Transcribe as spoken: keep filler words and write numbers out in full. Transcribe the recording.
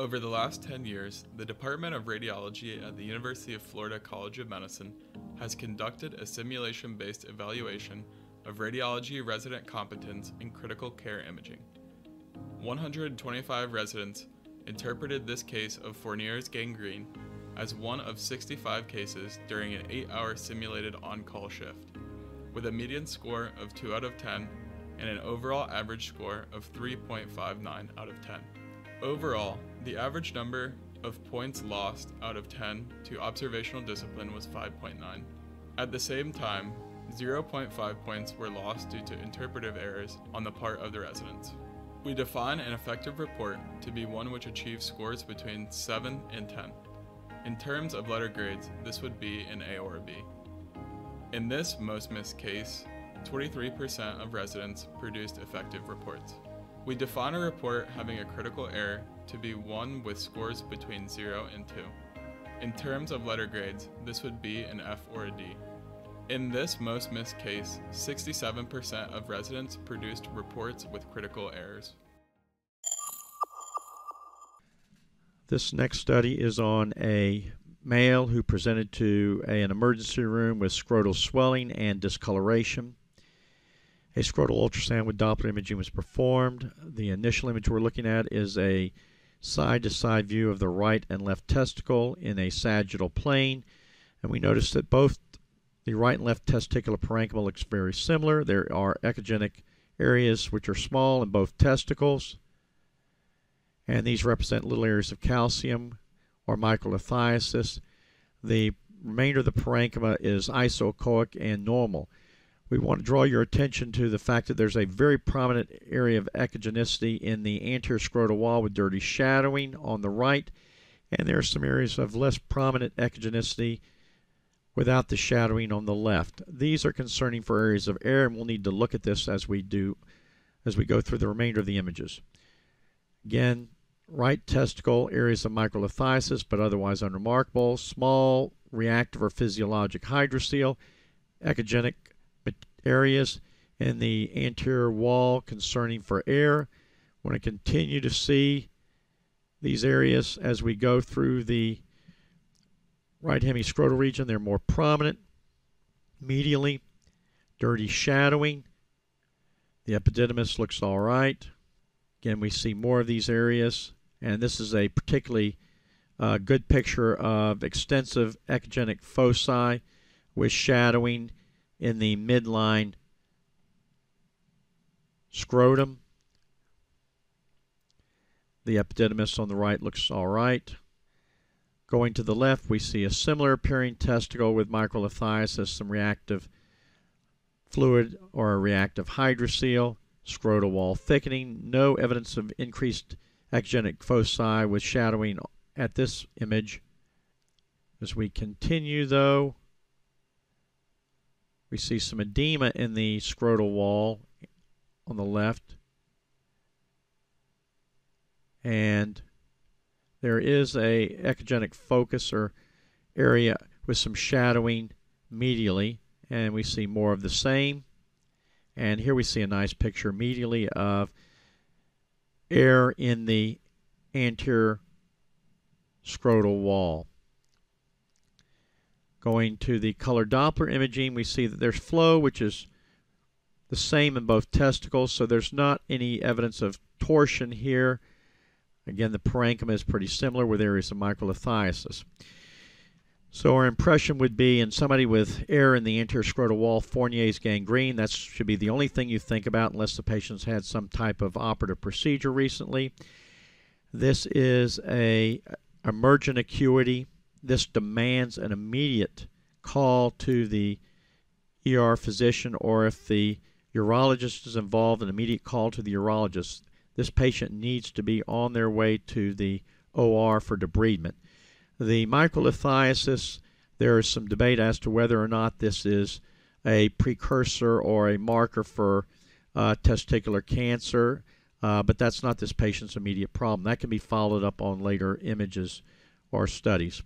Over the last ten years, the Department of Radiology at the University of Florida College of Medicine has conducted a simulation-based evaluation of radiology resident competence in critical care imaging. one hundred twenty-five residents interpreted this case of Fournier's gangrene as one of sixty-five cases during an eight hour simulated on-call shift, with a median score of two out of ten and an overall average score of three point five nine out of ten. Overall, the average number of points lost out of ten to observational discipline was five point nine. At the same time, zero point five points were lost due to interpretive errors on the part of the residents. We define an effective report to be one which achieves scores between seven and ten. In terms of letter grades, this would be an A or a B. In this most missed case, twenty-three percent of residents produced effective reports. We define a report having a critical error to be one with scores between zero and two. In terms of letter grades, this would be an F or a D. In this most missed case, sixty-seven percent of residents produced reports with critical errors. This next study is on a male who presented to a, an emergency room with scrotal swelling and discoloration. A scrotal ultrasound with Doppler imaging was performed. The initial image we're looking at is a side-to-side view of the right and left testicle in a sagittal plane. And we notice that both the right and left testicular parenchyma looks very similar. There are echogenic areas which are small in both testicles, and these represent little areas of calcium or microlithiasis. The remainder of the parenchyma is isoechoic and normal. We want to draw your attention to the fact that there's a very prominent area of echogenicity in the anterior scrotal wall with dirty shadowing on the right, and there are some areas of less prominent echogenicity without the shadowing on the left. These are concerning for areas of error, and we'll need to look at this as we do, as we go through the remainder of the images. Again, right testicle, areas of microlithiasis, but otherwise unremarkable. Small reactive or physiologic hydrocele, echogenic areas in the anterior wall concerning for error. We're going to continue to see these areas as we go through the right hemiscrotal region. They're more prominent medially. Dirty shadowing. The epididymis looks all right. Again, we see more of these areas, and this is a particularly uh, good picture of extensive echogenic foci with shadowing in the midline scrotum. The epididymis on the right looks all right. Going to the left, we see a similar appearing testicle with microlithiasis, some reactive fluid or a reactive hydrocele, scrotal wall thickening, no evidence of increased echogenic foci with shadowing at this image. As we continue, though, we see some edema in the scrotal wall on the left. And there is a echogenic focus or area with some shadowing medially. And we see more of the same. And here we see a nice picture medially of error in the anterior scrotal wall. Going to the color Doppler imaging, we see that there's flow, which is the same in both testicles, so there's not any evidence of torsion here. Again, the parenchyma is pretty similar with areas of microlithiasis. So our impression would be in somebody with error in the anterior scrotal wall, Fournier's gangrene, that should be the only thing you think about unless the patient's had some type of operative procedure recently. This is a emergent acuity. This demands an immediate call to the E R physician, or if the urologist is involved, an immediate call to the urologist. This patient needs to be on their way to the O R for debridement. The microlithiasis, there is some debate as to whether or not this is a precursor or a marker for uh, testicular cancer, uh, but that's not this patient's immediate problem. That can be followed up on later images or studies.